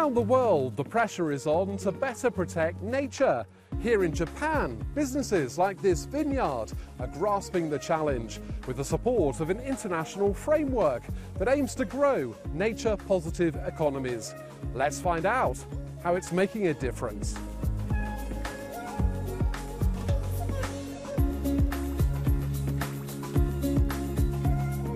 Around the world, the pressure is on to better protect nature. Here in Japan, businesses like this vineyard are grasping the challenge with the support of an international framework that aims to grow nature-positive economies. Let's find out how it's making a difference.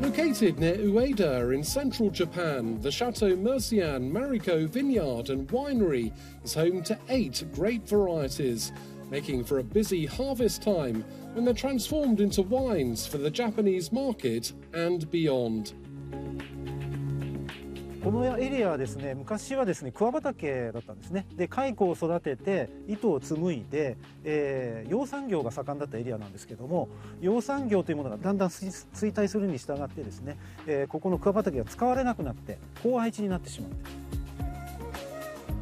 Located near Ueda in central Japan, the Chateau Mercian Mariko vineyard and winery is home to 8 grape varieties, making for a busy harvest time when they're transformed into wines for the Japanese market and beyond. このエリアはですね、昔はですね、桑畑だったんですね。で、蚕を育てて糸を紡いで、養蚕業が盛んだったエリアなんですけども、養蚕業というものがだんだん衰退するに従ってですね、ここの桑畑が使われなくなって荒廃地になってしまって。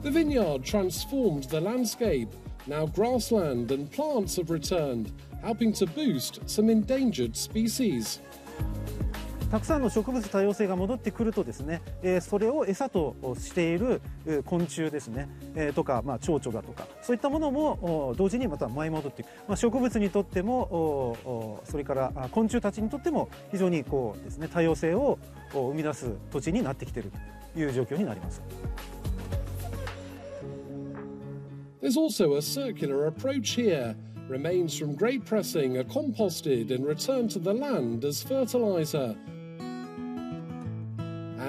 The vineyard transformed the landscape. Now grassland and plants have returned, helping to boost some endangered species. たくさんの植物多様性が戻ってくるとですね、それを餌としている昆虫ですね、とか、蝶々だとか、そういったものも同時にまた舞い戻っていく。植物にとっても、それから昆虫たちにとっても非常にこうですね、多様性を生み出す土地になってきているという状況になります。 There's also a circular approach here. Remains from grape pressing are composted and returned to the land as fertilizer.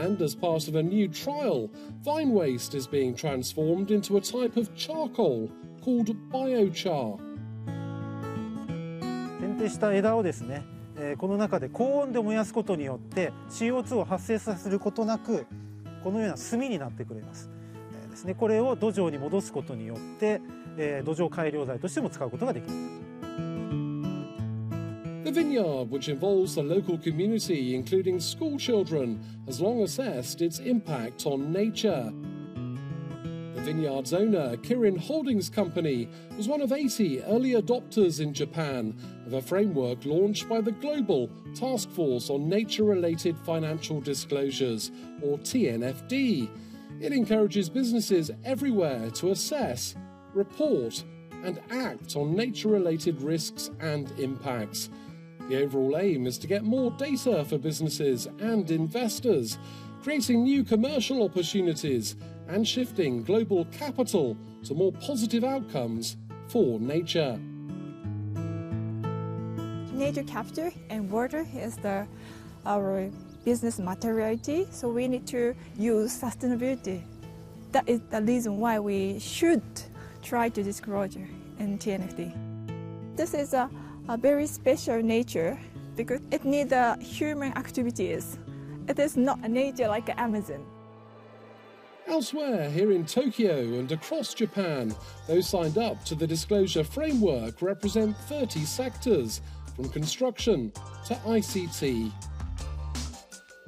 And as part of a new trial, vine waste is being transformed into a type of charcoal called biochar. 剪定した枝をですね、この中で高温で燃やすことによって CO2 を発生させることなく、このような炭になってくれます。ですね、これを土壌に戻すことによって 土壌改良材としても使うことができます。 The vineyard, which involves the local community, including school children, has long assessed its impact on nature. The vineyard's owner, Kirin Holdings Company, was one of 80 early adopters in Japan of a framework launched by the Global Task Force on Nature-Related Financial Disclosures, or TNFD. It encourages businesses everywhere to assess, report and act on nature-related risks and impacts. The overall aim is to get more data for businesses and investors, creating new commercial opportunities and shifting global capital to more positive outcomes for nature. Nature capital and water is our business materiality, so we need to use sustainability. That is the reason why we should try to disclose in TNFD. This is a very special nature because it needs human activities. It is not a nature like Amazon. Elsewhere, here in Tokyo and across Japan, those signed up to the disclosure framework represent 30 sectors, from construction to ICT.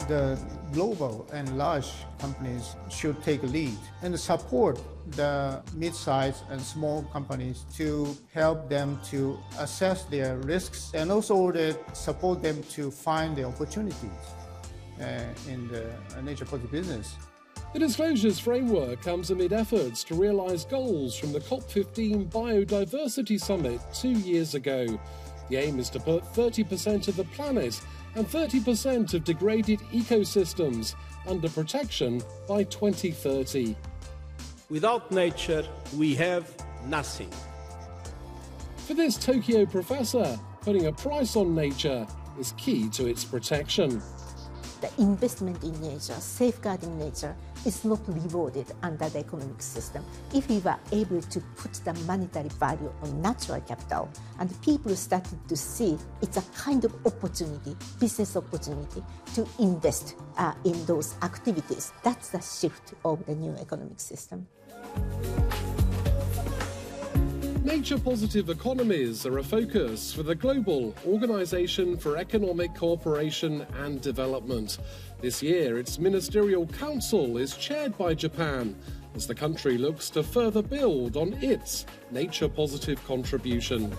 The global and large companies should take lead and support the mid-sized and small companies to help them to assess their risks and also support them to find the opportunities in the nature-positive business. The disclosures framework comes amid efforts to realise goals from the COP 15 Biodiversity Summit 2 years ago. The aim is to put 30% of the planet and 30% of degraded ecosystems under protection by 2030. Without nature, we have nothing. For this Tokyo professor, putting a price on nature is key to its protection. The investment in nature, safeguarding nature, is not rewarded under the economic system. If we were able to put the monetary value on natural capital, and people started to see it's a kind of opportunity, business opportunity, to invest in those activities. That's the shift of the new economic system. Nature-positive economies are a focus for the Global Organization for Economic Cooperation and Development. This year, its Ministerial Council is chaired by Japan as the country looks to further build on its nature-positive contribution.